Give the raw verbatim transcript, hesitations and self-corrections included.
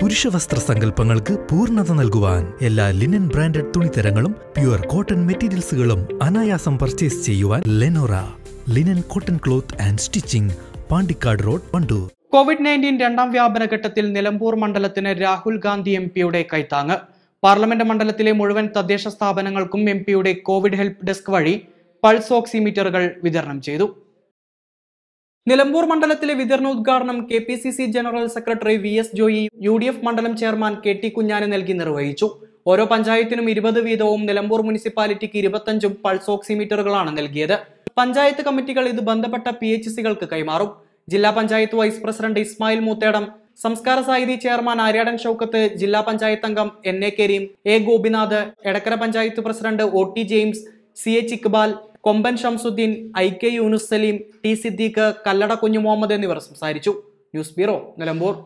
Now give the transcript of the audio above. പുരുഷവസ്ത്ര സങ്കല്പങ്ങൾക്ക് പൂർണ്ണത നൽകുവാൻ എല്ലാ ലിനൻ ബ്രാൻഡഡ് തുണിത്തരങ്ങളും പ്യുവർ കോട്ടൺ മെറ്റീരിയൽസുകളും അനായാസം പർച്ചേസ് ചെയ്യുവാൻ ലെനോറ linen cotton cloth and stitching, Pandikkad road, Wandoor. Covid nineteen രണ്ടാം വ്യാപനഘട്ടത്തിൽ നിലമ്പൂർ മണ്ഡലത്തിന് രാഹുൽ ഗാന്ധി എം പിയുടെ കൈത്താങ്ങ്. പാർലമെന്റ് മണ്ഡലത്തിലെ മുഴുവൻ തദ്ദേശ സ്ഥാപനങ്ങൾക്കും എം പിയുടെ കോവിഡ് ഹെൽപ്പ് ഡെസ്ക് വഴി പൾസ് ഓക്സിമീറ്ററുകൾ വിതരണം ചെയ്തു. നിലമ്പൂർ മണ്ഡലത്തിലെ വിതരണോദ്ഘാടനം K P C C general secretary V S Joy, U D F മണ്ഡലം ചെയർമാൻ കെ ടി കുഞ്ഞാന് നൽകി നിർവഹിച്ചു. ഓരോ പഞ്ചായത്തിനും ഇരുപത് വീതവും നിലമ്പൂർ മുനിസിപ്പാലിറ്റിക്ക് ഇരുപത്തഞ്ചും പൾസ് ഓക്സിമീറ്ററുകളാണ് നൽകിയത്. പഞ്ചായത്ത് കമ്മിറ്റികൾ ഇത് ബന്ധപ്പെട്ട പി എച്ച് സികൾക്ക് കൈമാറും. ജില്ലാ panchayat vice president Ismail Muthedam, Samskara Sahithi chairman Aryadan Shoukath, ജില്ലാ പഞ്ചായത്ത് അംഗം N A Kareem, A Gopinath, Edakkara panchayat president O T James, C H Iqbal, Komban Shamsuddin, I K Yoonus Saleem, T Siddique, Kalladakunju Muhammad എന്നിവർ സംസാരിച്ചു. News bureau, Nilambur.